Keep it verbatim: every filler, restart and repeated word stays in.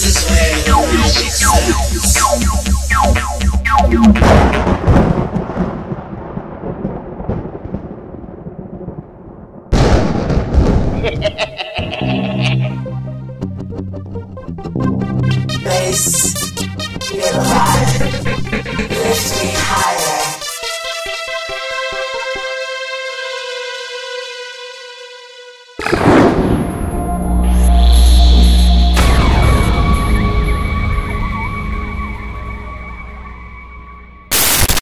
This is where the magic sounds.